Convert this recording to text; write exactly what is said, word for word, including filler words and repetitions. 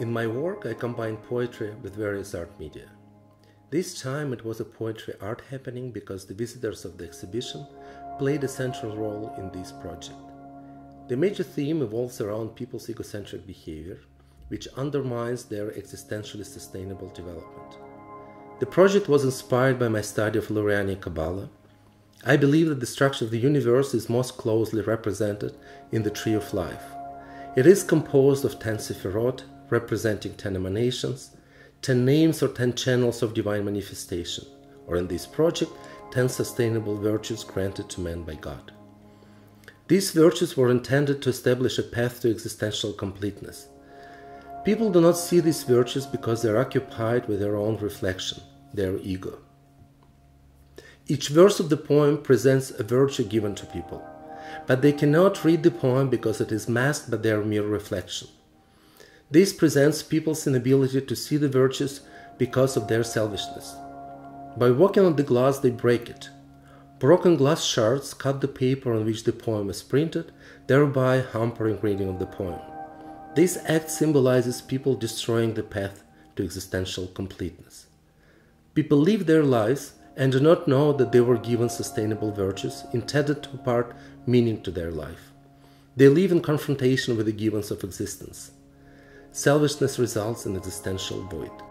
In my work, I combine poetry with various art media. This time it was a poetry art happening because the visitors of the exhibition played a central role in this project. The major theme evolves around people's egocentric behavior, which undermines their existentially sustainable development. The project was inspired by my study of Lurianic Kabbalah. I believe that the structure of the universe is most closely represented in the Tree of Life. It is composed of ten sefirot, representing ten emanations, ten names or ten channels of divine manifestation, or in this project, ten sustainable virtues granted to man by God. These virtues were intended to establish a path to existential completeness. People do not see these virtues because they are occupied with their own reflection, their ego. Each verse of the poem presents a virtue given to people, but they cannot read the poem because it is masked by their mere reflection. This presents people's inability to see the virtues because of their selfishness. By walking on the glass, they break it. Broken glass shards cut the paper on which the poem is printed, thereby hampering reading of the poem. This act symbolizes people destroying the path to existential completeness. People live their lives and do not know that they were given sustainable virtues intended to impart meaning to their life. They live in confrontation with the givens of existence. Selfishness results in existential void.